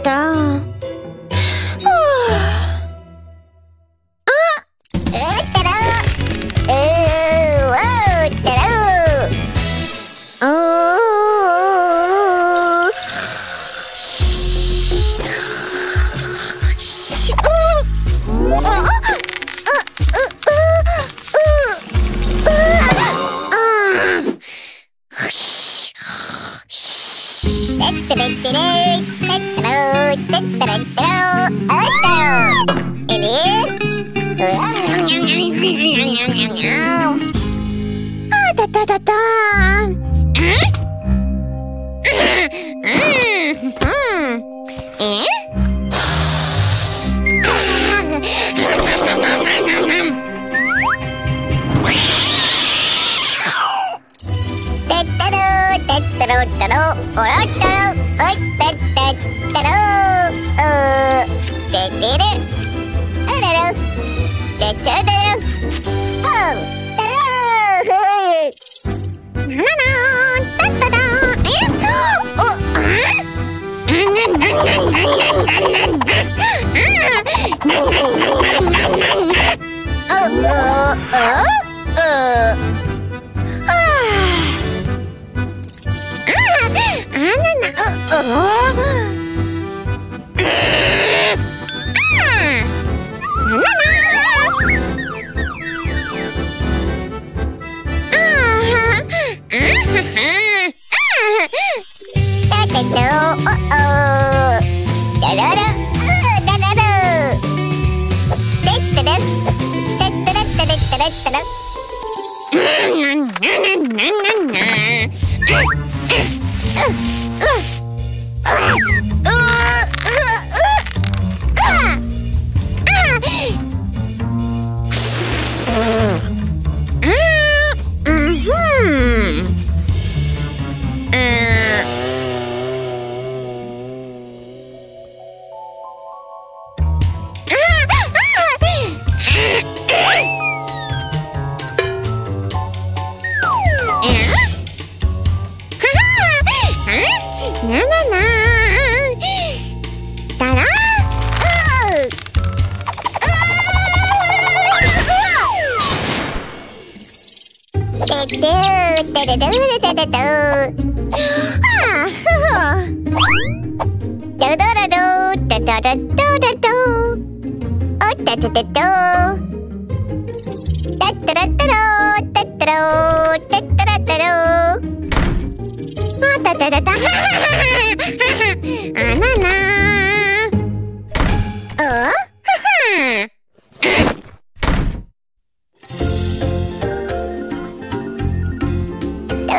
좋겠다.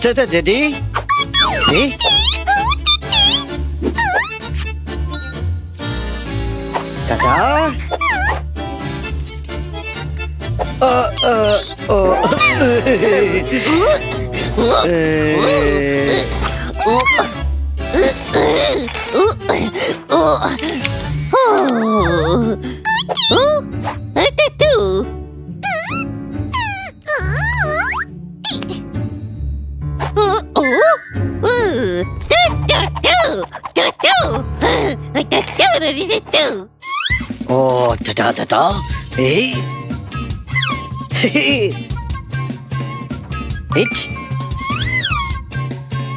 Co to tedy? Tata? Tata? Hey? Hey! Itch? Oh!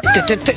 Ta-ta-ta-ta!